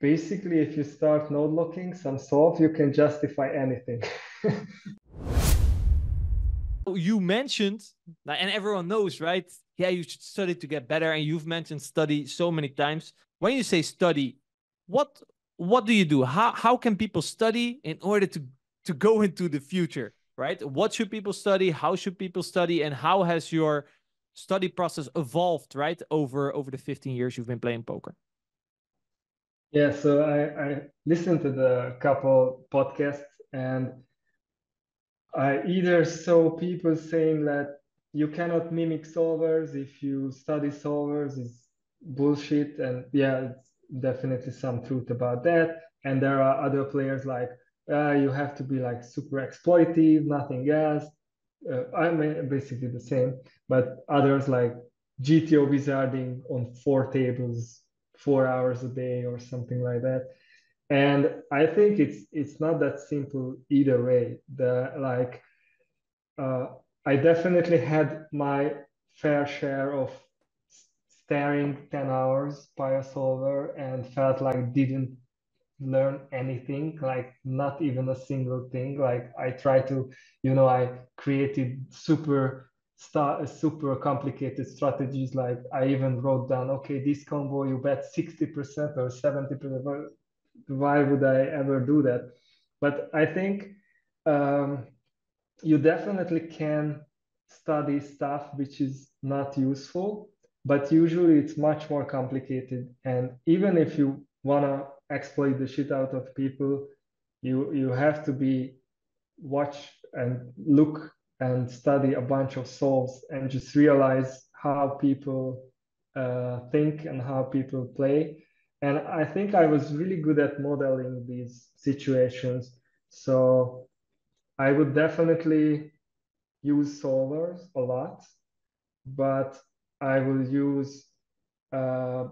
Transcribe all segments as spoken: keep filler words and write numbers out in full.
basically, if you start node locking some solve, you can justify anything. You mentioned, and everyone knows, right? Yeah, you should study to get better. And you've mentioned study so many times. When you say study, what what do you do? How how can people study in order to to go into the future, right? What should people study? How should people study? And how has your study process evolved, right, over over the fifteen years you've been playing poker? Yeah, so I, I listened to the couple podcasts, and I either saw people saying that you cannot mimic solvers. If you study solvers, it's bullshit. And yeah, it's definitely some truth about that. And there are other players like, uh, you have to be like super exploitive, nothing else. Uh, I mean, basically the same, but others like G T O Wizarding on four tables, four hours a day or something like that. And I think it's it's not that simple either way. The like uh, I definitely had my fair share of staring ten hours by a solver and felt like didn't learn anything, like not even a single thing. Like I tried to, you know, I created super Start super complicated strategies. Like I even wrote down, okay, this combo you bet sixty percent or seventy percent. Why would I ever do that? But I think um, you definitely can study stuff which is not useful, but usually it's much more complicated. And even if you want to exploit the shit out of people, you you have to be watch and look and study a bunch of solves and just realize how people uh, think and how people play. And I think I was really good at modeling these situations. So I would definitely use solvers a lot, but I will use uh,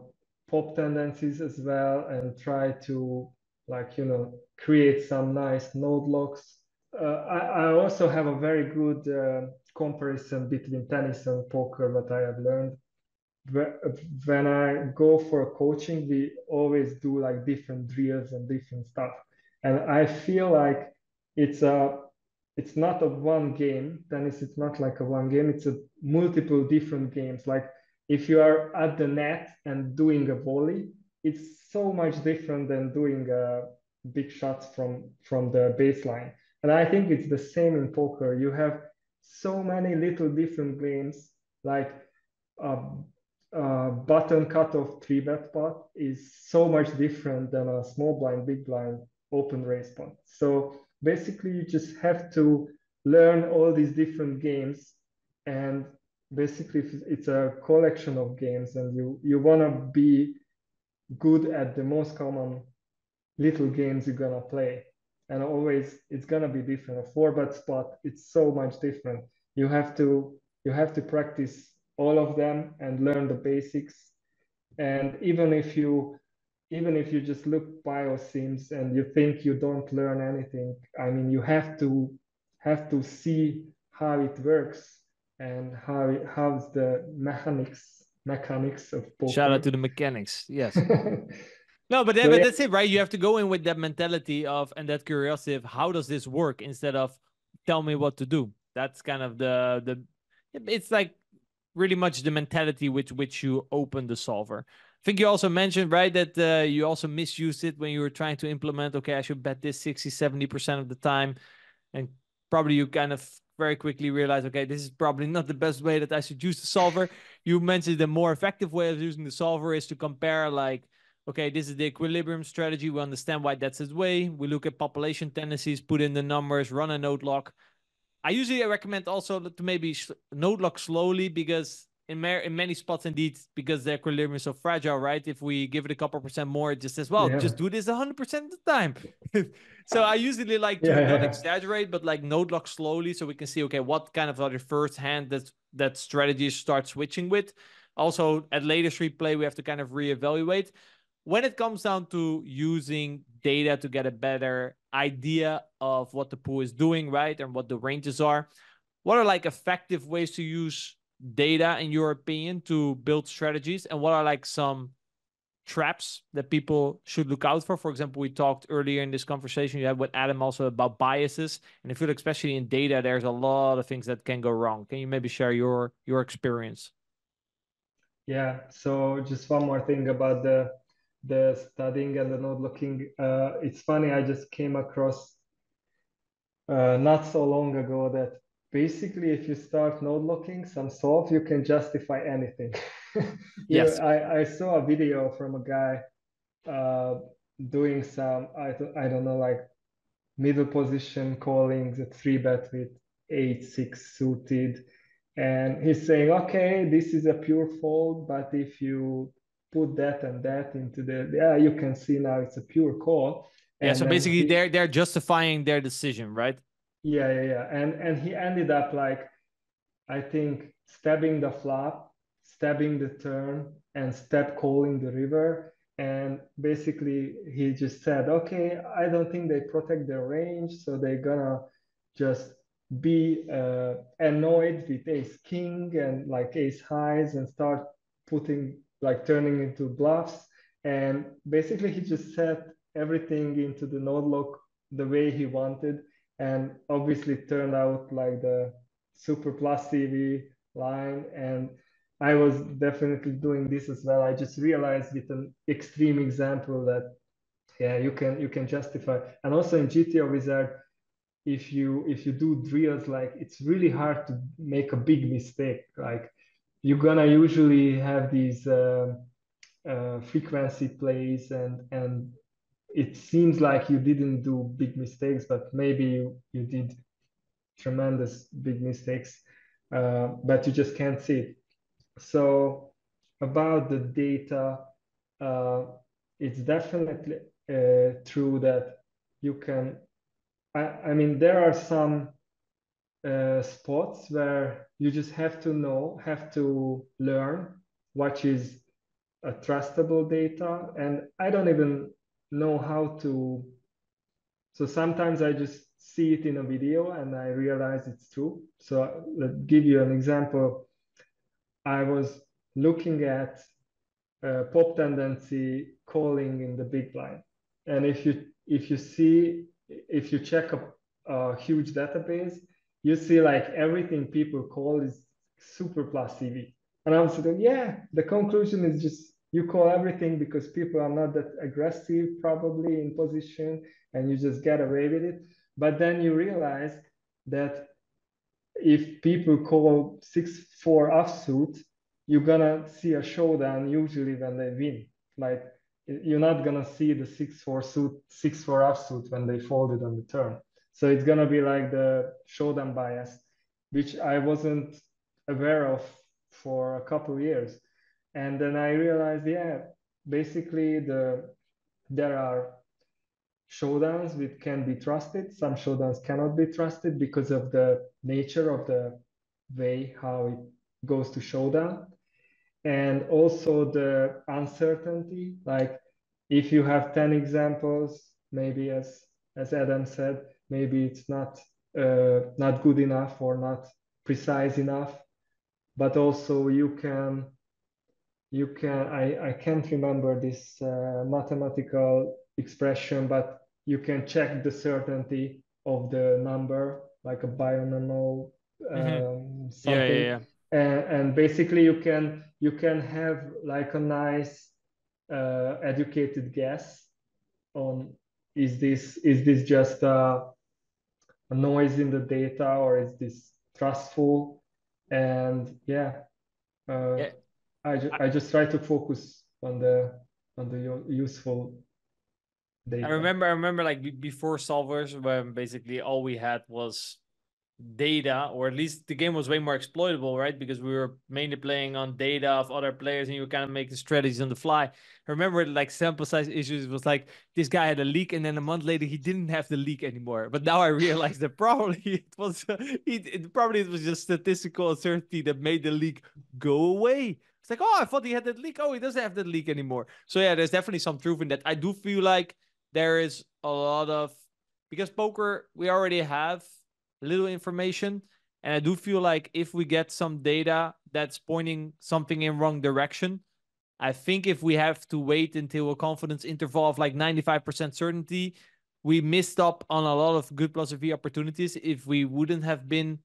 pop tendencies as well and try to, like, you know, create some nice node locks. Uh, I, I also have a very good uh, comparison between tennis and poker that I have learned. When I go for coaching, we always do like different drills and different stuff. And I feel like it's a, it's not a one game. Tennis, it's not like a one game. It's a multiple different games. Like if you are at the net and doing a volley, it's so much different than doing uh, big shots from, from the baseline. And I think it's the same in poker. You have so many little different games, like a, a button cutoff three bet pot is so much different than a small blind, big blind, open raise pot. So basically you just have to learn all these different games, and basically it's a collection of games, and you, you wanna be good at the most common little games you're gonna play. And always it's gonna be different. A four bet spot, it's so much different. You have to you have to practice all of them and learn the basics. And even if you even if you just look biosims and you think you don't learn anything, I mean, you have to have to see how it works and how it, how's the mechanics mechanics of poker. Shout out to the mechanics, yes. No, but, that, so, yeah. but that's it, right? You have to go in with that mentality of, and that curiosity of, how does this work, instead of tell me what to do. That's kind of the, the it's like really much the mentality with which you open the solver. I think you also mentioned, right, that uh, you also misused it when you were trying to implement, okay, I should bet this sixty, seventy percent of the time. And probably you kind of very quickly realize, okay, this is probably not the best way that I should use the solver. You mentioned the more effective way of using the solver is to compare, like, okay, this is the equilibrium strategy. We understand why that's its way. We look at population tendencies, put in the numbers, run a node lock. I usually recommend also to maybe node lock slowly, because in, in many spots, indeed, because the equilibrium is so fragile, right? If we give it a couple percent more, it just says, well, yeah. just do this one hundred percent of the time. So I usually like to yeah, not yeah. exaggerate, but like node lock slowly so we can see, okay, what kind of other first hand that, that strategy starts switching with. Also, at latest replay, we have to kind of reevaluate. When it comes down to using data to get a better idea of what the pool is doing, right, and what the ranges are, what are like effective ways to use data, in your opinion, to build strategies? And what are like some traps that people should look out for. For example, we talked earlier in this conversation you had with Adam also about biases. And I feel like especially in data, there's a lot of things that can go wrong. Can you maybe share your, your experience? Yeah, so just one more thing about the, the studying and the node looking. Uh, it's funny, I just came across uh, not so long ago that basically if you start node looking some solve, you can justify anything. Yes. You, I, I saw a video from a guy uh, doing some, I, I don't know, like middle position calling the three bet with eight, six suited. And he's saying, okay, this is a pure fold, but if you put that and that into the, yeah, you can see now it's a pure call. And yeah, so basically he, they're, they're justifying their decision, right? Yeah, yeah, yeah. And, and he ended up like, I think, stabbing the flop, stabbing the turn, and stab calling the river. And basically he just said, okay, I don't think they protect their range, so they're gonna just be uh, annoyed with ace king and like ace highs and start putting like turning into bluffs. And basically he just set everything into the node lock the way he wanted, and obviously turned out like the super plus C V line. And I was definitely doing this as well. I just realized with an extreme example that yeah, you can you can justify. And also in G T O Wizard, if you if you do drills, like it's really hard to make a big mistake. Like you're gonna usually have these uh, uh, frequency plays, and and it seems like you didn't do big mistakes, but maybe you, you did tremendous big mistakes, uh, but you just can't see it. So about the data, uh, it's definitely uh, true that you can, I, I mean, there are some uh, spots where you just have to know, have to learn what is a trustable data. And I don't even know how to, so sometimes I just see it in a video and I realize it's true. So let's give you an example. I was looking at uh, pop tendency calling in the big blind, and if you if you see if you check a, a huge database, you see like everything people call is super plus C V, and I was like, yeah, the conclusion is just you call everything because people are not that aggressive probably in position, and you just get away with it. But then you realize that if people call six four offsuit, you're gonna see a showdown usually when they win. Like you're not gonna see the six four suit, six four offsuit when they folded on the turn. So it's gonna be like the showdown bias, which I wasn't aware of for a couple of years. And then I realized, yeah, basically the there are showdowns which can be trusted. Some showdowns cannot be trusted because of the nature of the way how it goes to showdown, and also the uncertainty. Like if you have ten examples, maybe as as Adam said, maybe it's not uh, not good enough or not precise enough. But also you can you can I I can't remember this uh, mathematical expression, but you can check the certainty of the number, like a binomial um, mm-hmm. something. Yeah, yeah, yeah. And, and basically you can you can have like a nice uh, educated guess on is this is this just a, a noise in the data, or is this trustful? And yeah, uh, yeah. I, ju I just try to focus on the on the useful data. I remember, I remember, like before solvers, when basically all we had was data, or at least the game was way more exploitable, right? Because we were mainly playing on data of other players, and you were kind of making strategies on the fly. I remember, like sample size issues was like this guy had a leak, and then a month later he didn't have the leak anymore. But now I realized that probably it was it, it probably it was just statistical uncertainty that made the leak go away. It's like, oh, I thought he had that leak. Oh, he doesn't have that leak anymore. So yeah, there's definitely some truth in that. I do feel like there is a lot of, because poker, we already have little information. And I do feel like if we get some data that's pointing something in wrong direction, I think if we have to wait until a confidence interval of like ninety-five percent certainty, we missed up on a lot of good plus V opportunities if we wouldn't have been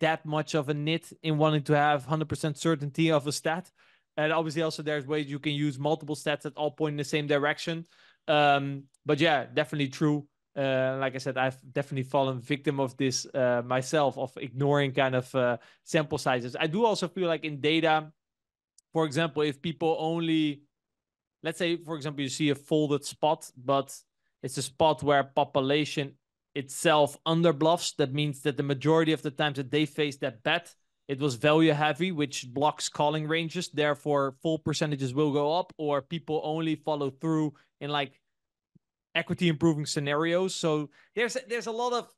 that much of a nit in wanting to have one hundred percent certainty of a stat. And obviously also there's ways you can use multiple stats that all point in the same direction. Um, but yeah, definitely true. Uh, like I said, I've definitely fallen victim of this uh, myself, of ignoring kind of uh, sample sizes. I do also feel like in data, for example, if people only, let's say, for example, you see a folded spot, but it's a spot where population itself under bluffs. That means that the majority of the times that they face that bet, it was value heavy, which blocks calling ranges. Therefore, full percentages will go up, or people only follow through in like equity improving scenarios. So there's, there's a lot of,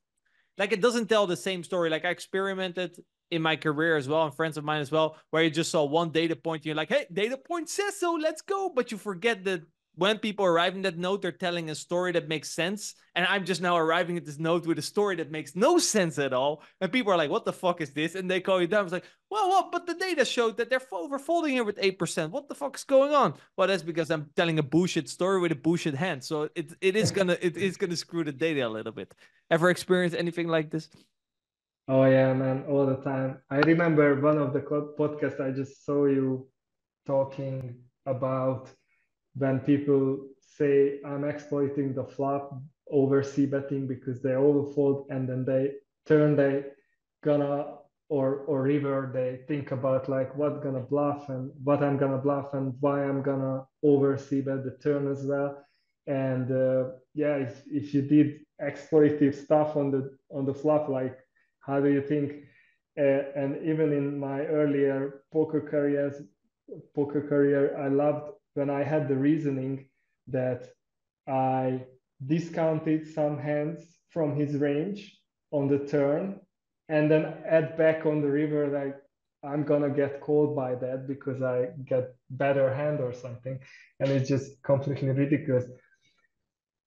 like, it doesn't tell the same story. Like I experimented in my career as well, and friends of mine as well, where you just saw one data point, and you're like, hey, data point says so, let's go. But you forget that when people arrive in that note, they're telling a story that makes sense. And I'm just now arriving at this note with a story that makes no sense at all. And people are like, what the fuck is this? And they call you down. It's like, well, well, but the data showed that they're overfolding here with eight percent. What the fuck is going on? Well, that's because I'm telling a bullshit story with a bullshit hand. So it, it is gonna it is gonna screw the data a little bit. Ever experienced anything like this? Oh yeah, man, all the time. I remember one of the podcasts, I just saw you talking about when people say, I'm exploiting the flop over c-betting because they overfold, and then they turn, they gonna, or or river, they think about like what gonna bluff and what I'm gonna bluff and why I'm gonna over c-bet the turn as well. And uh, yeah, if, if you did exploitive stuff on the on the flop, like how do you think? Uh, and even in my earlier poker careers, poker career, I loved when I had the reasoning that I discounted some hands from his range on the turn and then add back on the river, like I'm gonna get called by that because I get better hand or something. And it's just completely ridiculous.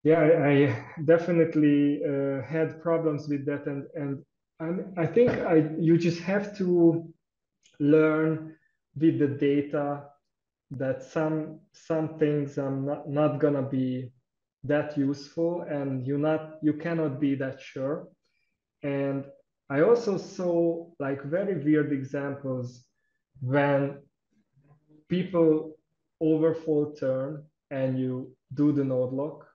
Yeah, I definitely uh, had problems with that. And, and I'm, I think I, you just have to learn with the data that some some things are not, not gonna be that useful, and you not you cannot be that sure. And I also saw like very weird examples when people overfold turn and you do the node lock,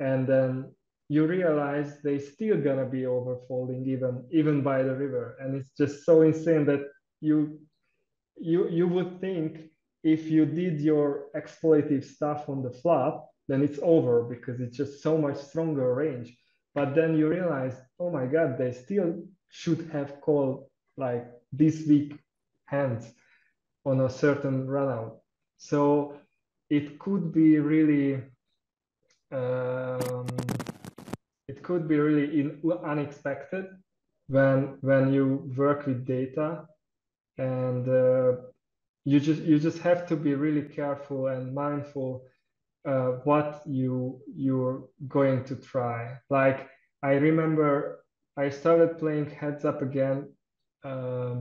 and then you realize they still gonna be overfolding even even by the river. And it's just so insane that you you you would think, if you did your exploitive stuff on the flop, then it's over because it's just so much stronger range. But then you realize, oh my God, they still should have called like this weak hands on a certain run out. So it could be really, um, it could be really in, unexpected when when you work with data. And Uh, You just you just have to be really careful and mindful uh, what you you're going to try. Like I remember I started playing heads up again um,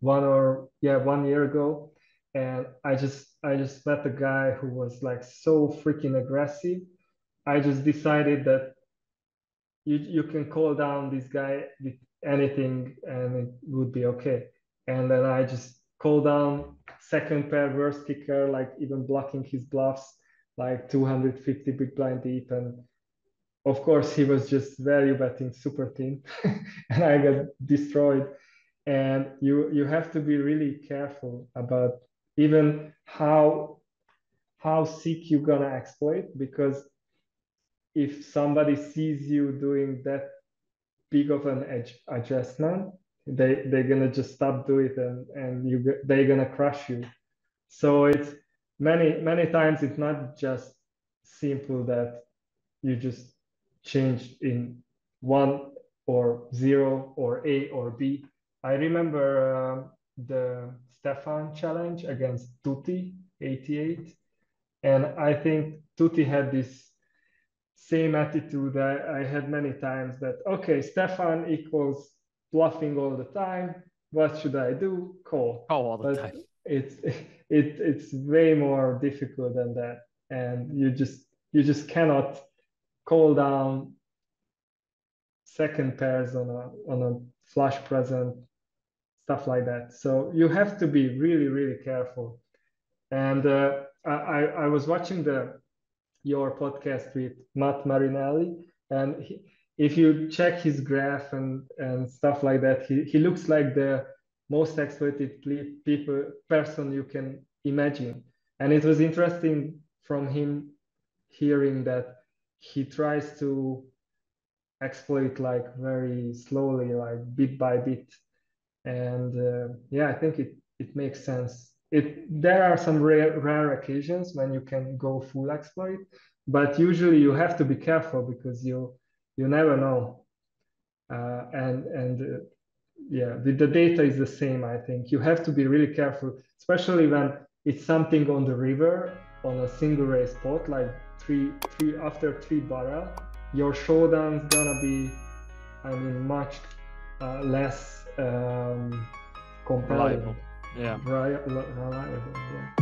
one or yeah one year ago, and I just I just met a guy who was like so freaking aggressive. I just decided that you you can call down this guy with anything and it would be okay. And then I just call down second pair worst kicker, like even blocking his bluffs, like two hundred fifty big blind deep. And of course he was just value betting super thin and I got destroyed. And you you have to be really careful about even how how sick you're gonna exploit, because if somebody sees you doing that big of an edge adjustment, They, they're going to just stop doing it, and, and you, they're going to crush you. So it's many, many times it's not just simple that you just change in one or zero or A or B. I remember uh, the Stefan challenge against Tutti eighty eight. And I think Tutti had this same attitude that I had many times, that, okay, Stefan equals bluffing all the time. What should I do? Call. Call all the but, time. it's it it's way more difficult than that, and you just you just cannot call down second pairs on a on a flush present, stuff like that. So you have to be really really careful. And uh, I I was watching the your podcast with Matt Marinelli, and he, if you check his graph and and stuff like that, he he looks like the most exploited people person you can imagine. And it was interesting from him hearing that he tries to exploit like very slowly, like bit by bit. And uh, yeah, I think it it makes sense. It there are some rare rare occasions when you can go full exploit, but usually you have to be careful because you you never know. Uh, and and uh, yeah, the, the data is the same. I think you have to be really careful, especially when it's something on the river on a single race pot, like three three after three barrel. Your showdown's gonna be, I mean, much uh, less um, compelling. Reliable. Yeah. Reliable, yeah.